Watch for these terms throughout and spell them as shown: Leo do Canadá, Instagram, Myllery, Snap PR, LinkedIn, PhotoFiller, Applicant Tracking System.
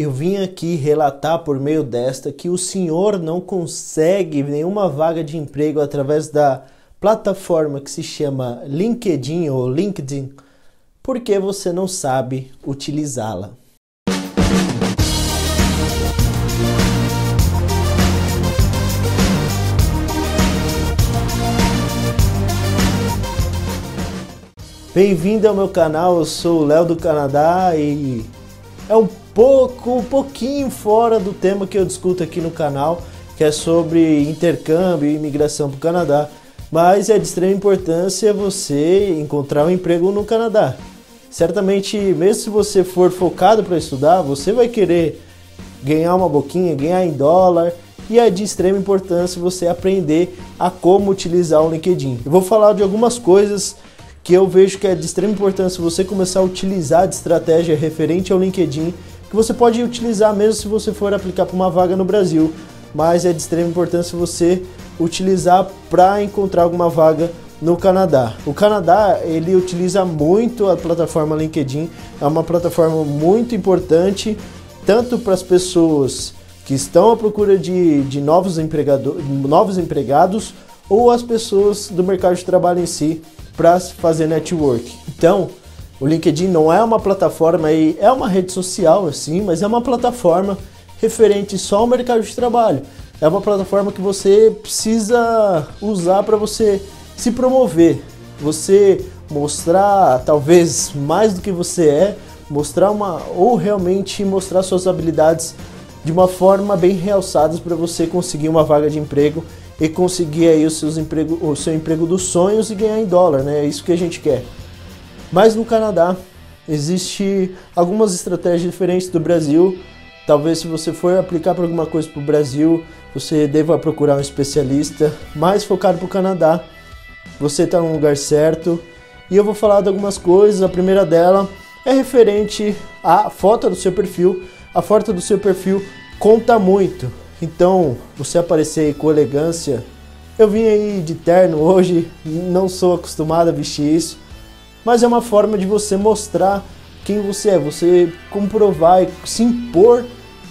Eu vim aqui relatar por meio desta que o senhor não consegue nenhuma vaga de emprego através da plataforma que se chama LinkedIn ou LinkedIn, porque você não sabe utilizá-la. Bem-vindo ao meu canal, eu sou o Leo do Canadá e é um pouquinho fora do tema que eu discuto aqui no canal, que é sobre intercâmbio e imigração para o Canadá, mas é de extrema importância você encontrar um emprego no Canadá. Certamente, mesmo se você for focado para estudar, você vai querer ganhar uma boquinha, ganhar em dólar, e é de extrema importância você aprender a como utilizar o LinkedIn. Eu vou falar de algumas coisas que eu vejo que é de extrema importância você começar a utilizar de estratégia referente ao LinkedIn, que você pode utilizar mesmo se você for aplicar para uma vaga no Brasil, mas é de extrema importância você utilizar para encontrar alguma vaga no Canadá. O Canadá, ele utiliza muito a plataforma LinkedIn, é uma plataforma muito importante, tanto para as pessoas que estão à procura de novos empregados ou as pessoas do mercado de trabalho em si, para fazer network. Então, o LinkedIn não é uma plataforma, é uma rede social assim, mas é uma plataforma referente só ao mercado de trabalho. É uma plataforma que você precisa usar para você se promover, você mostrar talvez mais do que você é, mostrar ou realmente mostrar suas habilidades de uma forma bem realçadas para você conseguir uma vaga de emprego e conseguir aí o seu emprego dos sonhos e ganhar em dólar, né? É isso que a gente quer. Mas no Canadá existe algumas estratégias diferentes do Brasil. Talvez se você for aplicar para alguma coisa para o Brasil, você deva procurar um especialista mais focado para o Canadá. Você está no lugar certo. E eu vou falar de algumas coisas. A primeira dela é referente à foto do seu perfil. A foto do seu perfil conta muito. Então, você aparecer aí com elegância. Eu vim aí de terno hoje, não sou acostumado a vestir isso, mas é uma forma de você mostrar quem você é, você comprovar e se impor,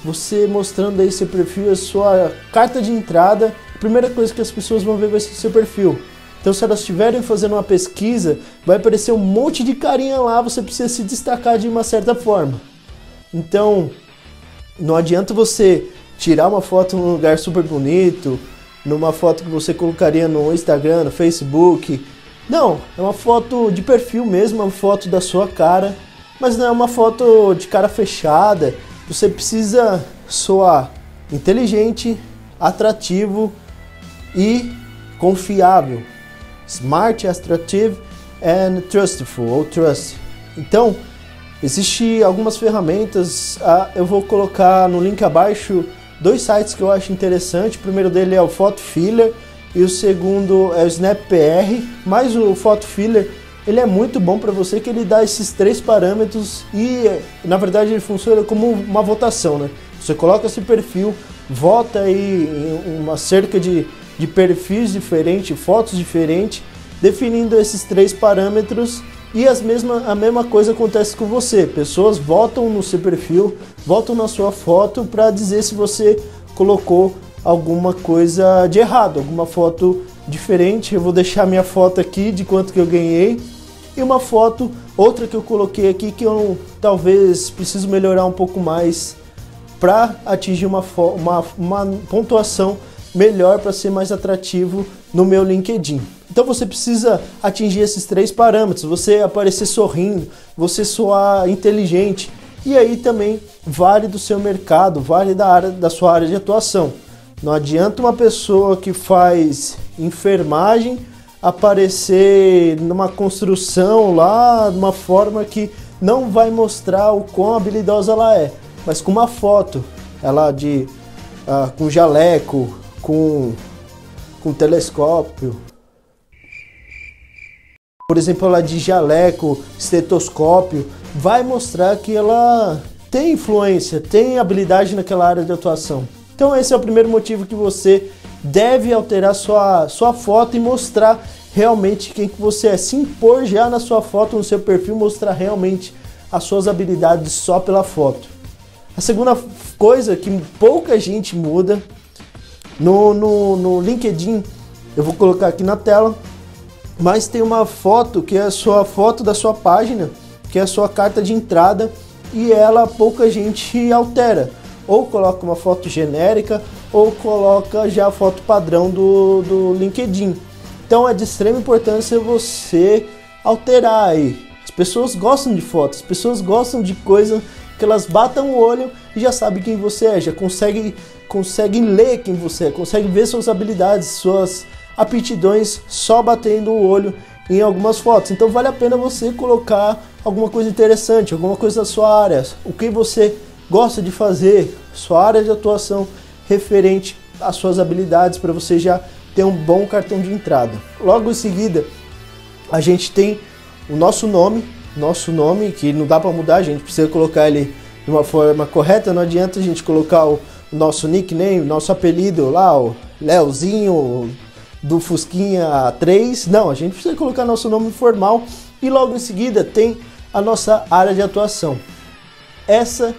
você mostrando aí seu perfil, a sua carta de entrada. A primeira coisa que as pessoas vão ver vai ser seu perfil. Então, se elas estiverem fazendo uma pesquisa, vai aparecer um monte de carinha lá, você precisa se destacar de uma certa forma. Então, não adianta você tirar uma foto num lugar super bonito, numa foto que você colocaria no Instagram, no Facebook. Não, é uma foto de perfil mesmo, é uma foto da sua cara, mas não é uma foto de cara fechada. Você precisa soar inteligente, atrativo e confiável. Smart, attractive and trustful, ou trust. Então, existem algumas ferramentas, eu vou colocar no link abaixo dois sites que eu acho interessante. O primeiro dele é o PhotoFiller e o segundo é o Snap PR, mas o PhotoFiller ele é muito bom para você, que ele dá esses três parâmetros e na verdade ele funciona como uma votação, né? Você coloca esse perfil, vota aí em uma cerca de perfis diferentes, fotos diferentes, definindo esses três parâmetros. E a mesma coisa acontece com você. Pessoas votam no seu perfil, votam na sua foto para dizer se você colocou alguma coisa de errado, alguma foto diferente. Eu vou deixar minha foto aqui de quanto que eu ganhei e uma foto, outra que eu coloquei aqui que eu talvez preciso melhorar um pouco mais para atingir uma pontuação melhor para ser mais atrativo no meu LinkedIn. Então você precisa atingir esses três parâmetros, você aparecer sorrindo, você soar inteligente e aí também vale do seu mercado, vale da sua área de atuação. Não adianta uma pessoa que faz enfermagem aparecer numa construção lá de uma forma que não vai mostrar o quão habilidosa ela é, mas com uma foto, ela com jaleco, com telescópio, por exemplo, ela de jaleco, estetoscópio, vai mostrar que ela tem influência, tem habilidade naquela área de atuação. Então esse é o primeiro motivo que você deve alterar sua foto e mostrar realmente quem que você é, se impor já na sua foto, no seu perfil, mostrar realmente as suas habilidades só pela foto. A segunda coisa que pouca gente muda no LinkedIn, eu vou colocar aqui na tela, mas tem uma foto que é a sua foto da sua página, que é a sua carta de entrada, e ela pouca gente altera. Ou coloca uma foto genérica, ou coloca já a foto padrão do LinkedIn. Então é de extrema importância você alterar aí. As pessoas gostam de fotos, as pessoas gostam de coisa que elas batam o olho e já sabem quem você é, já conseguem ler quem você é, conseguem ver suas habilidades, suas aptidões só batendo o olho em algumas fotos. Então vale a pena você colocar alguma coisa interessante, alguma coisa da sua área, o que você gosta de fazer, sua área de atuação referente às suas habilidades, para você já ter um bom cartão de entrada. Logo em seguida, a gente tem o nosso nome, que não dá para mudar, a gente precisa colocar ele de uma forma correta, não adianta a gente colocar o nosso nickname, o nosso apelido lá, o Leozinho do Fusquinha 3, não, a gente precisa colocar nosso nome formal. E logo em seguida tem a nossa área de atuação. Essa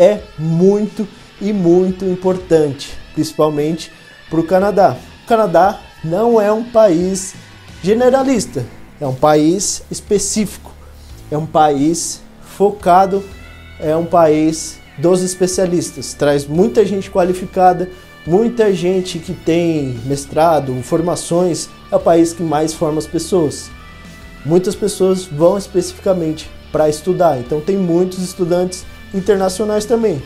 é muito importante, principalmente para o Canadá. O Canadá não é um país generalista, é um país específico, é um país focado, é um país dos especialistas. Traz muita gente qualificada, muita gente que tem mestrado, formações, é o país que mais forma as pessoas. Muitas pessoas vão especificamente para estudar, então tem muitos estudantes internacionais também.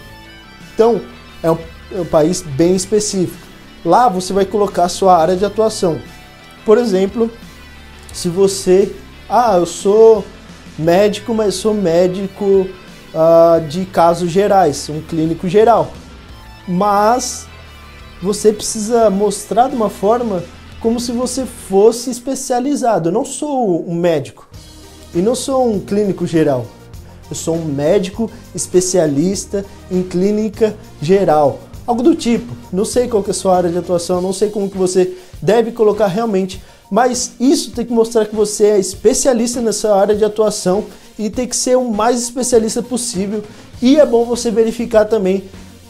Então é um país bem específico. Lá você vai colocar a sua área de atuação. Por exemplo, se você, eu sou médico, mas sou médico de casos gerais, um clínico geral, mas você precisa mostrar de uma forma como se você fosse especializado. Eu não sou um médico e não sou um clínico geral. Eu sou um médico especialista em clínica geral, algo do tipo. Não sei qual que é a sua área de atuação, não sei como que você deve colocar realmente, mas isso tem que mostrar que você é especialista nessa área de atuação e tem que ser o mais especialista possível. E é bom você verificar também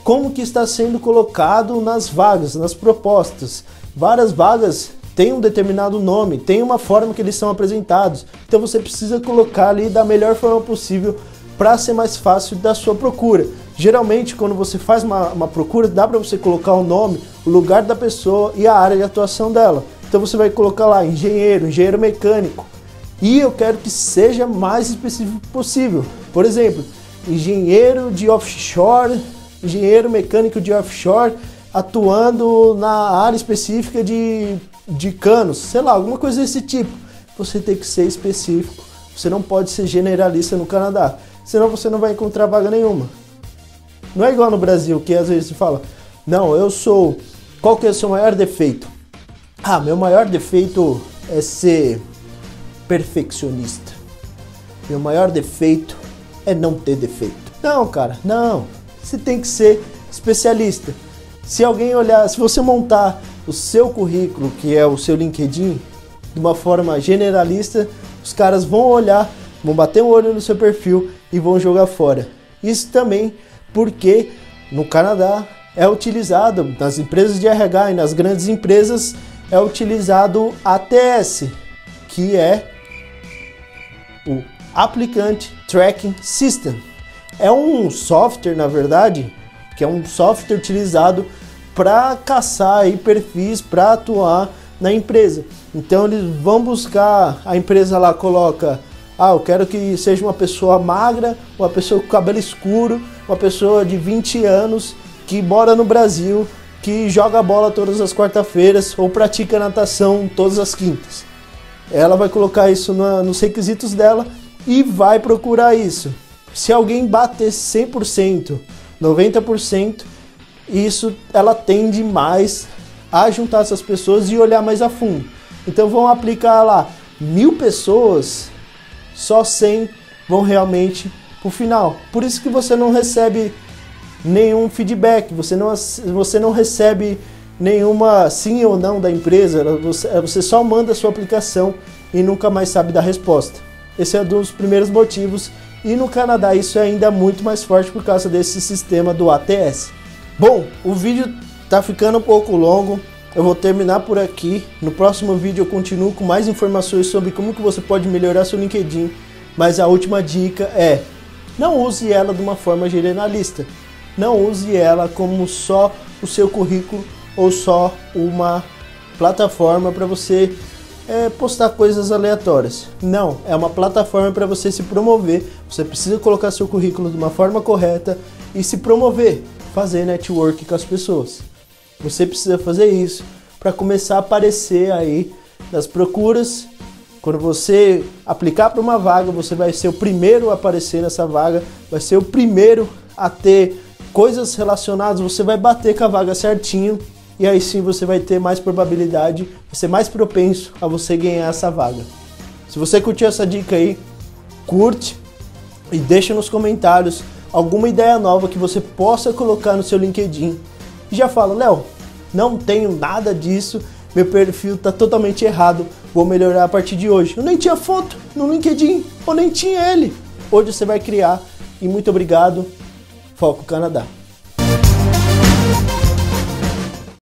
como que está sendo colocado nas vagas, nas propostas. Várias vagas têm um determinado nome, tem uma forma que eles são apresentados. Então você precisa colocar ali da melhor forma possível para ser mais fácil da sua procura. Geralmente quando você faz uma procura, dá para você colocar o nome, o lugar da pessoa e a área de atuação dela. Então você vai colocar lá engenheiro, engenheiro mecânico. E eu quero que seja mais específico possível. Por exemplo, engenheiro de offshore, engenheiro mecânico de offshore atuando na área específica de canos, sei lá, alguma coisa desse tipo. Você tem que ser específico, você não pode ser generalista no Canadá, senão você não vai encontrar vaga nenhuma. Não é igual no Brasil, que às vezes se fala, não, eu sou, qual que é o seu maior defeito? Meu maior defeito é ser perfeccionista, meu maior defeito é não ter defeito. Não, cara, não. Você tem que ser especialista. Se alguém olhar, se você montar o seu currículo, que é o seu LinkedIn, de uma forma generalista, os caras vão olhar, vão bater um olho no seu perfil e vão jogar fora. Isso também porque no Canadá é utilizado, nas empresas de RH e nas grandes empresas, é utilizado ATS, que é o Applicant Tracking System. É um software, na verdade, que é um software utilizado para caçar aí perfis para atuar na empresa. Então eles vão buscar, a empresa lá coloca, eu quero que seja uma pessoa magra, uma pessoa com cabelo escuro, uma pessoa de 20 anos, que mora no Brasil, que joga bola todas as quartas-feiras ou pratica natação todas as quintas. Ela vai colocar isso nos requisitos dela e vai procurar isso. Se alguém bater 100%, 90%, isso ela tende mais a juntar essas pessoas e olhar mais a fundo. Então vão aplicar lá 1000 pessoas, só 100 vão realmente pro final. Por isso que você não recebe nenhum feedback, você não recebe nenhuma sim ou não da empresa, você só manda a sua aplicação e nunca mais sabe da resposta. Esse é um dos primeiros motivos. e no Canadá isso é ainda muito mais forte por causa desse sistema do ATS. Bom, o vídeo tá ficando um pouco longo, eu vou terminar por aqui. No próximo vídeo eu continuo com mais informações sobre como que você pode melhorar seu LinkedIn, mas a última dica é: não use ela de uma forma generalista, não use ela como só o seu currículo ou só uma plataforma para você postar coisas aleatórias. Não, é uma plataforma para você se promover. Você precisa colocar seu currículo de uma forma correta e se promover, fazer network com as pessoas. Você precisa fazer isso para começar a aparecer aí nas procuras. Quando você aplicar para uma vaga, você vai ser o primeiro a aparecer nessa vaga, vai ser o primeiro a ter coisas relacionadas, você vai bater com a vaga certinho. E aí sim você vai ter mais probabilidade, vai ser mais propenso a você ganhar essa vaga. Se você curtiu essa dica aí, curte e deixa nos comentários alguma ideia nova que você possa colocar no seu LinkedIn. E já fala: Léo, não tenho nada disso, meu perfil tá totalmente errado, vou melhorar a partir de hoje. Eu nem tinha foto no LinkedIn, eu nem tinha ele. Hoje você vai criar. E muito obrigado, Foco Canadá.